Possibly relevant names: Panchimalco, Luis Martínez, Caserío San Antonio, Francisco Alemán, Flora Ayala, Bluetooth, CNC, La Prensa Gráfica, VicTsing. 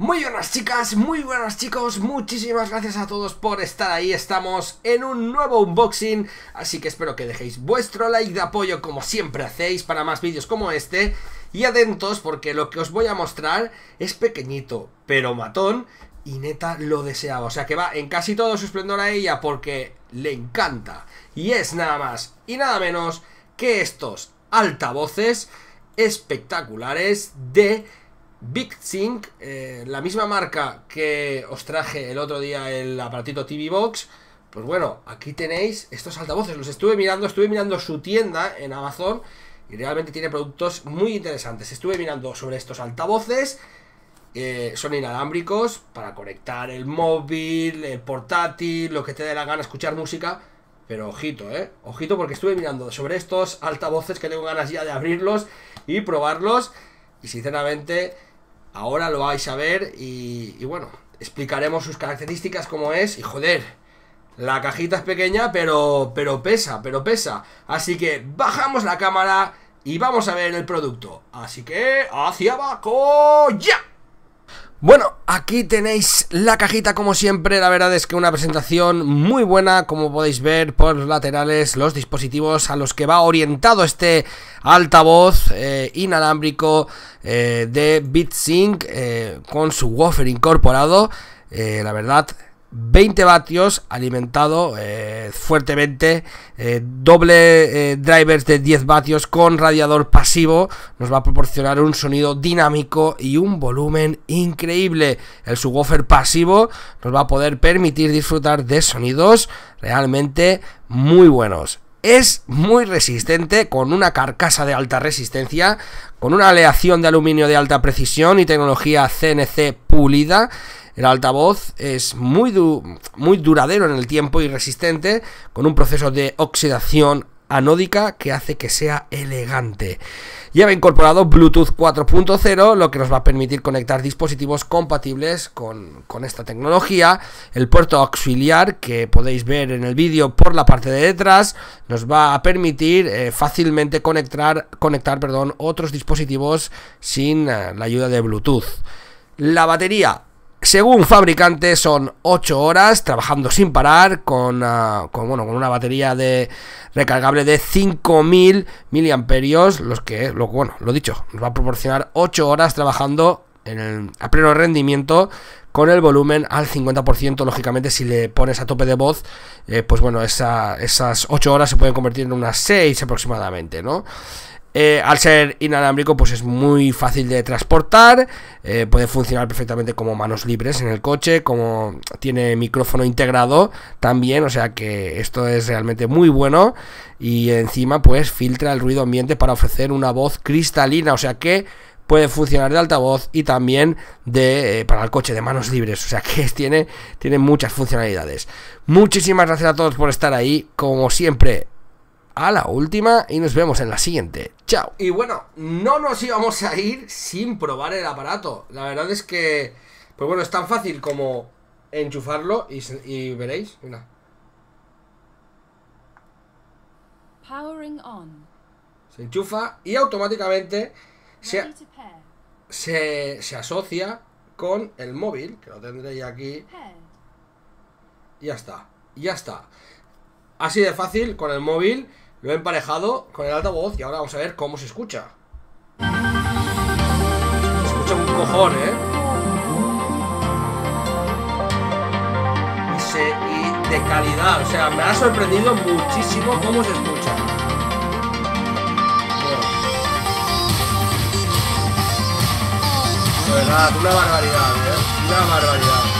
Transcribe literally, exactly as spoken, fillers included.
Muy buenas chicas, muy buenos chicos, muchísimas gracias a todos por estar ahí. Estamos en un nuevo unboxing, así que espero que dejéis vuestro like de apoyo como siempre hacéis para más vídeos como este. Y atentos porque lo que os voy a mostrar es pequeñito, pero matón, y neta lo deseaba. O sea que va en casi todo su esplendor a ella porque le encanta. Y es nada más y nada menos que estos altavoces espectaculares de VicTsing, eh, la misma marca que os traje el otro día el aparatito T V Box. Pues bueno, aquí tenéis estos altavoces. Los estuve mirando, estuve mirando su tienda en Amazon y realmente tiene productos muy interesantes. Estuve mirando sobre estos altavoces, eh, son inalámbricos para conectar el móvil, el portátil, lo que te dé la gana, escuchar música. Pero ojito, eh, ojito porque estuve mirando sobre estos altavoces que tengo ganas ya de abrirlos y probarlos. Y sinceramente ahora lo vais a ver y, y bueno, explicaremos sus características, cómo es. Y joder, la cajita es pequeña, pero, pero pesa, pero pesa. Así que bajamos la cámara y vamos a ver el producto. Así que hacia abajo, ¡ya! Bueno, aquí tenéis la cajita como siempre. La verdad es que una presentación muy buena, como podéis ver por los laterales, los dispositivos a los que va orientado este altavoz eh, inalámbrico eh, de VicTsing, eh, con su woofer incorporado. eh, La verdad, veinte vatios, alimentado eh, fuertemente, eh, doble eh, drivers de diez vatios con radiador pasivo. Nos va a proporcionar un sonido dinámico y un volumen increíble. El subwoofer pasivo nos va a poder permitir disfrutar de sonidos realmente muy buenos. Es muy resistente, con una carcasa de alta resistencia, con una aleación de aluminio de alta precisión y tecnología C N C pulida. El altavoz es muy, du muy duradero en el tiempo y resistente, con un proceso de oxidación anódica que hace que sea elegante. Lleva incorporado Bluetooth cuatro punto cero, lo que nos va a permitir conectar dispositivos compatibles con, con esta tecnología. El puerto auxiliar, que podéis ver en el vídeo por la parte de detrás, nos va a permitir eh, fácilmente conectar, conectar perdón, otros dispositivos sin eh, la ayuda de Bluetooth. La batería, según fabricante, son ocho horas trabajando sin parar con, uh, con, bueno, con una batería de recargable de cinco mil miliamperios, los que, lo, bueno, lo dicho, nos va a proporcionar ocho horas trabajando en el, a pleno rendimiento, con el volumen al cincuenta por ciento. Lógicamente, si le pones a tope de voz, eh, pues bueno, esa, esas ocho horas se pueden convertir en unas seis aproximadamente, ¿no? Eh, al ser inalámbrico, pues es muy fácil de transportar, eh, puede funcionar perfectamente como manos libres en el coche, como tiene micrófono integrado también, o sea que esto es realmente muy bueno. Y encima pues filtra el ruido ambiente para ofrecer una voz cristalina, o sea que puede funcionar de altavoz y también de eh, para el coche de manos libres, o sea que tiene, tiene muchas funcionalidades. Muchísimas gracias a todos por estar ahí, como siempre a la última, y nos vemos en la siguiente. Chao. Y bueno, no nos íbamos a ir sin probar el aparato. La verdad es que, pues bueno, es tan fácil como enchufarlo y, y veréis. Mira. Powering on. Se enchufa y automáticamente se, se, se asocia con el móvil, que lo tendré ya aquí. Ya está, ya está. Así de fácil, con el móvil, lo he emparejado con el altavoz y ahora vamos a ver cómo se escucha. Se escucha un cojón, ¿eh? Y, se, y de calidad, o sea, me ha sorprendido muchísimo cómo se escucha. Bueno. De verdad, una barbaridad, ¿eh? Una barbaridad.